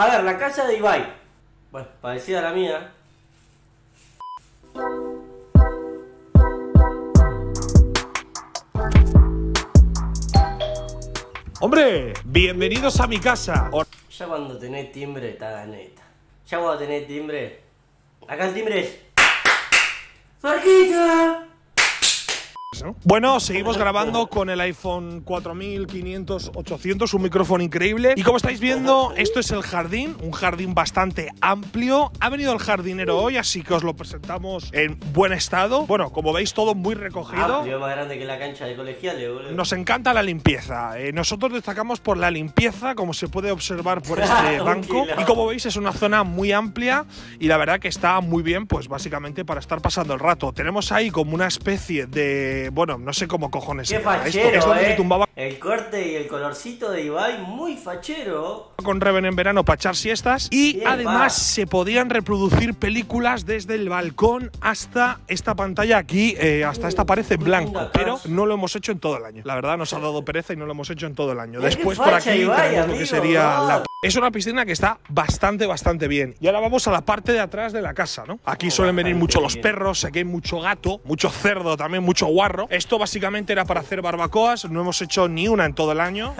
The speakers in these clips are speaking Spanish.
A ver, la casa de Ibai. Bueno, parecida a la mía. ¡Hombre! ¡Bienvenidos a mi casa! Ya cuando tenés timbre, está la neta. Ya cuando tenés timbre... Acá el timbre es... ¡Marquita! ¿No? Bueno, seguimos grabando con el iPhone 4500-800, un micrófono increíble. Y como estáis viendo, esto es el jardín, un jardín bastante amplio. Ha venido el jardinero hoy, así que os lo presentamos en buen estado. Bueno, como veis, todo muy recogido. Más grande que la cancha de colegiales, boludo. Nos encanta la limpieza. Nosotros destacamos por la limpieza, como se puede observar por este banco. Y como veis, es una zona muy amplia y la verdad que está muy bien, pues básicamente para estar pasando el rato. Tenemos ahí como una especie de... Bueno, no sé cómo cojones. Qué fachero, esto me tumbaba. El corte y el colorcito de Ibai, muy fachero. Con Reven en verano para echar siestas. Y bien, además se podían reproducir películas desde el balcón hasta esta pantalla aquí, hasta esta pared en blanco. Pero no lo hemos hecho en todo el año. La verdad nos ha dado pereza y no lo hemos hecho en todo el año. Después por aquí tenemos lo que sería la... Es una piscina que está bastante bien. Y ahora vamos a la parte de atrás de la casa, ¿no? Aquí suelen venir mucho los perros, aquí hay mucho gato, mucho cerdo también, mucho guarro. Esto básicamente era para hacer barbacoas, no hemos hecho ni una en todo el año.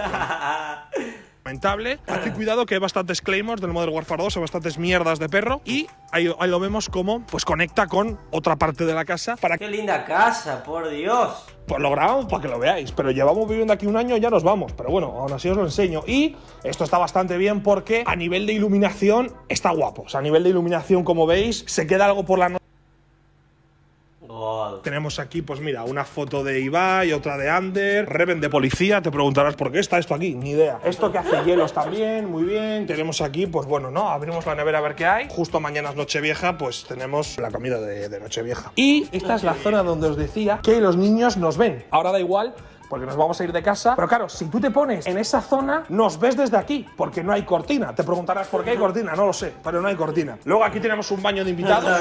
Lamentable. Haced cuidado que hay bastantes claymores del Modern Warfare 2, hay bastantes mierdas de perro. Y ahí lo vemos como pues conecta con otra parte de la casa. Para... ¡Qué linda casa, por Dios! Pues lo grabamos para que lo veáis, pero llevamos viviendo aquí un año y ya nos vamos. Pero bueno, aún así os lo enseño. Y esto está bastante bien porque a nivel de iluminación está guapo. O sea, a nivel de iluminación, como veis, se queda algo por la noche. God. Tenemos aquí, pues mira, una foto de Ibai, otra de Ander, Reven de policía, te preguntarás por qué está esto aquí, ni idea. Esto que hace hielos también, muy bien. Tenemos aquí, pues bueno, ¿no? Abrimos la nevera a ver qué hay. Justo mañana es Nochevieja, pues tenemos la comida de Nochevieja. Y esta es la zona donde os decía que los niños nos ven. Ahora da igual, porque nos vamos a ir de casa. Pero claro, si tú te pones en esa zona, nos ves desde aquí, porque no hay cortina. Te preguntarás por qué hay cortina, no lo sé, pero no hay cortina. Luego aquí tenemos un baño de invitados.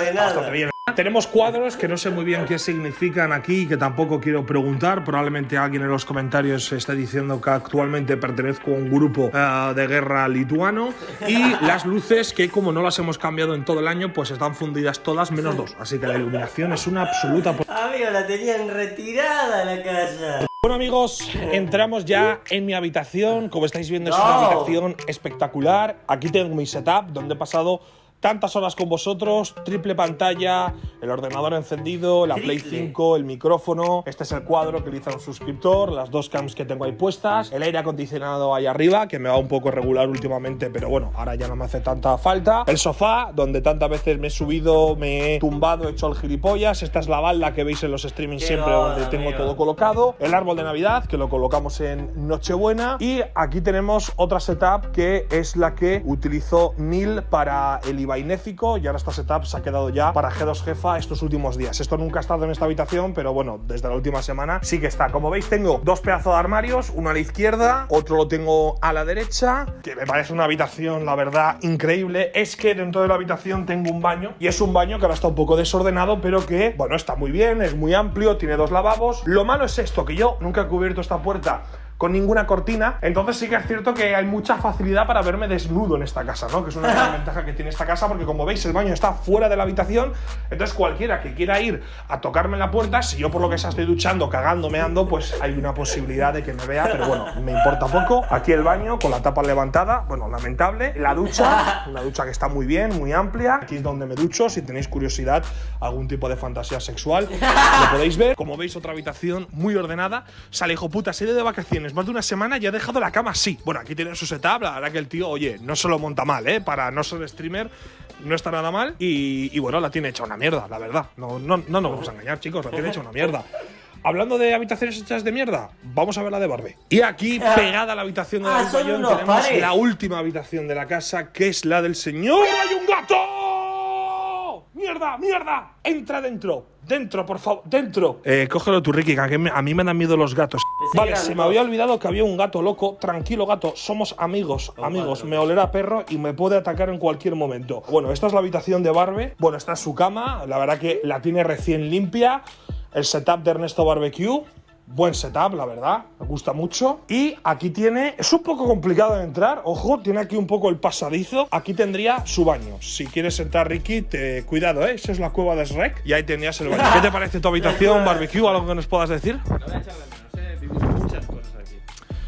Tenemos cuadros que no sé muy bien qué significan aquí, que tampoco quiero preguntar. Probablemente alguien en los comentarios está diciendo que actualmente pertenezco a un grupo de guerra lituano. Y las luces, que como no las hemos cambiado en todo el año, pues están fundidas todas menos dos. Así que la iluminación es una absoluta... Amigo, la tenían retirada la casa. Bueno amigos, entramos ya en mi habitación. Como estáis viendo, es una habitación espectacular. Aquí tengo mi setup, donde he pasado... tantas horas con vosotros, triple pantalla, el ordenador encendido, la Play 5, el micrófono. Este es el cuadro que utiliza un suscriptor, las dos cams que tengo ahí puestas, el aire acondicionado ahí arriba, que me va un poco regular últimamente, pero bueno, ahora ya no me hace tanta falta. El sofá, donde tantas veces me he subido, me he tumbado, he hecho el gilipollas. Esta es la balda que veis en los streamings siempre, donde tengo todo colocado. El árbol de Navidad, que lo colocamos en Nochebuena. Y aquí tenemos otra setup, que es la que utilizó Neil para el Ibainéfico, y ahora esta setup se ha quedado ya para G2 jefa estos últimos días. Esto nunca ha estado en esta habitación, pero bueno, desde la última semana sí que está. Como veis, tengo dos pedazos de armarios, uno a la izquierda, otro lo tengo a la derecha, que me parece una habitación, la verdad, increíble. Es que dentro de la habitación tengo un baño, y es un baño que ahora está un poco desordenado, pero que, bueno, está muy bien, es muy amplio, tiene dos lavabos. Lo malo es esto, que yo nunca he cubierto esta puerta con ninguna cortina, entonces sí que es cierto que hay mucha facilidad para verme desnudo en esta casa, ¿no? Que es una gran ventaja que tiene esta casa, porque como veis el baño está fuera de la habitación, entonces cualquiera que quiera ir a tocarme en la puerta, si yo por lo que sea estoy duchando, cagando, meando, pues hay una posibilidad de que me vea, pero bueno, me importa poco. Aquí el baño con la tapa levantada, bueno, lamentable. La ducha, una ducha que está muy bien, muy amplia. Aquí es donde me ducho, si tenéis curiosidad, algún tipo de fantasía sexual, lo podéis ver. Como veis, otra habitación muy ordenada. Sale, hijo puta, se ha ido de vacaciones más de una semana y ha dejado la cama así. Bueno, aquí tiene su setup, la verdad que el tío, oye, no se lo monta mal, ¿eh? Para no ser streamer no está nada mal. Y bueno, la tiene hecha una mierda, la verdad. No nos vamos a engañar, chicos, la tiene hecha una mierda. Hablando de habitaciones hechas de mierda, vamos a ver la de Barbie. Y aquí, pegada a la habitación de la Bayón, tenemos la última habitación de la casa, que es la del señor... ¡Hay un gato! ¡Mierda, mierda! Entra dentro. Dentro, por favor, dentro. Cógelo tú, Ricky, que a mí me dan miedo los gatos. Vale, se me había olvidado que había un gato loco. Tranquilo, gato, somos amigos, amigos. Me olerá perro y me puede atacar en cualquier momento. Bueno, esta es la habitación de Barbie. Bueno, esta es su cama, la verdad que la tiene recién limpia. El setup de Ernesto Barbecue. Buen setup, la verdad, me gusta mucho. Y aquí tiene, es un poco complicado de entrar, ojo, tiene aquí un poco el pasadizo. Aquí tendría su baño. Si quieres entrar, Ricky, cuidado, ¿eh? Esa es la cueva de Shrek y ahí tendrías el baño. ¿Qué te parece tu habitación, Barbecue? ¿Algo que nos puedas decir? No voy a echar de menos, he vivido muchas cosas aquí.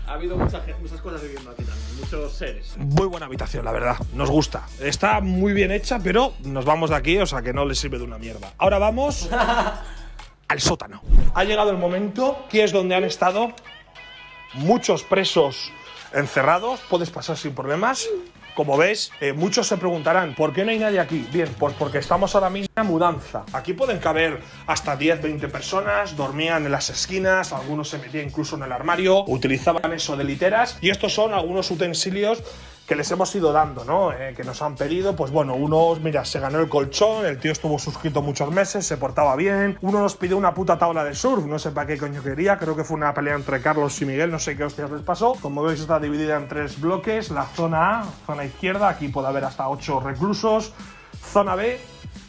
Ha habido muchas cosas viviendo aquí también, muchos seres. Muy buena habitación, la verdad, nos gusta. Está muy bien hecha, pero nos vamos de aquí, o sea que no le sirve de una mierda. Ahora vamos... al sótano. Ha llegado el momento, que es donde han estado muchos presos encerrados, puedes pasar sin problemas. Como ves, muchos se preguntarán, ¿por qué no hay nadie aquí? Bien, pues porque estamos ahora mismo en mudanza. Aquí pueden caber hasta 10, 20 personas, dormían en las esquinas, algunos se metían incluso en el armario, utilizaban eso de literas, y estos son algunos utensilios que les hemos ido dando, ¿no? Que nos han pedido, pues bueno, unos, mira, se ganó el colchón, el tío estuvo suscrito muchos meses, se portaba bien, uno nos pidió una puta tabla de surf, no sé para qué coño quería, creo que fue una pelea entre Carlos y Miguel, no sé qué hostias les pasó. Como veis está dividida en tres bloques, la zona A, zona izquierda, aquí puede haber hasta 8 reclusos, zona B,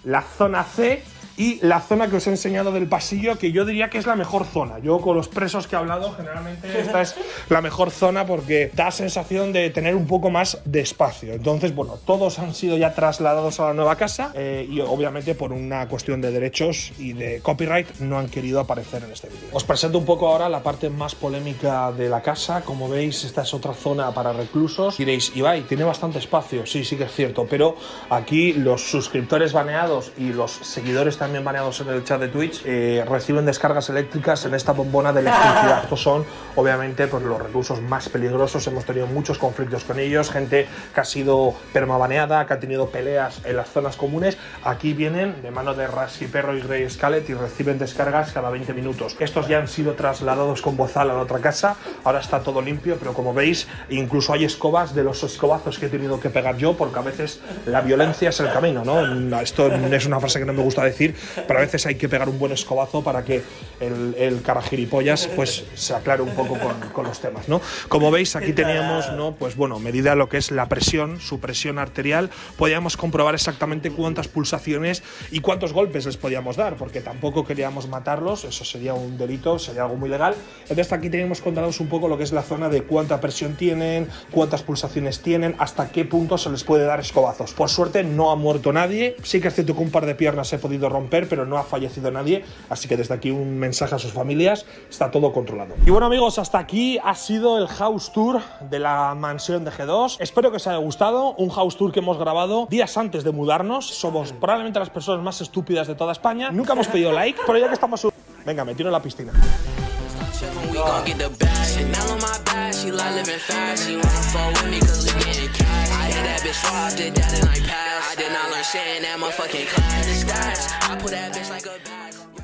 la zona C y la zona que os he enseñado del pasillo, que yo diría que es la mejor zona. Yo con los presos que he hablado, generalmente esta es la mejor zona porque da sensación de tener un poco más de espacio. Entonces, bueno, todos han sido ya trasladados a la nueva casa y obviamente por una cuestión de derechos y de copyright no han querido aparecer en este vídeo. Os presento un poco ahora la parte más polémica de la casa. Como veis, esta es otra zona para reclusos. Diréis, Ibai, tiene bastante espacio. Sí, sí que es cierto, pero aquí los suscriptores baneados y los seguidores también baneados en el chat de Twitch reciben descargas eléctricas en esta bombona de electricidad. Estos son obviamente pues, los reclusos más peligrosos, hemos tenido muchos conflictos con ellos, gente que ha sido permabaneada, que ha tenido peleas en las zonas comunes. Aquí vienen de mano de Rashi Perro y Ray Scalet y reciben descargas cada 20 minutos. Estos ya han sido trasladados con bozal a la otra casa, ahora está todo limpio, pero como veis incluso hay escobas de los escobazos que he tenido que pegar yo, porque a veces la violencia es el camino, ¿no? Esto es una frase que no me gusta decir, pero a veces hay que pegar un buen escobazo para que el carajiripollas pues, se aclare un poco con los temas, ¿no? Como veis, aquí teníamos, ¿no? Pues bueno, medida lo que es la presión, su presión arterial, podíamos comprobar exactamente cuántas pulsaciones y cuántos golpes les podíamos dar, porque tampoco queríamos matarlos, eso sería un delito, sería algo muy legal. Entonces aquí teníamos contados un poco lo que es la zona de cuánta presión tienen, cuántas pulsaciones tienen, hasta qué punto se les puede dar escobazos. Por suerte no ha muerto nadie, sí que es cierto que un par de piernas he podido romper, pero no ha fallecido nadie, así que desde aquí un mensaje a sus familias, está todo controlado. Y bueno amigos, hasta aquí ha sido el house tour de la mansión de G2, espero que os haya gustado, un house tour que hemos grabado días antes de mudarnos, somos probablemente las personas más estúpidas de toda España, nunca hemos pedido like, pero ya que estamos... Venga, me tiro en la piscina. I did not learn shit in that motherfucking class. I put that bitch like a bag.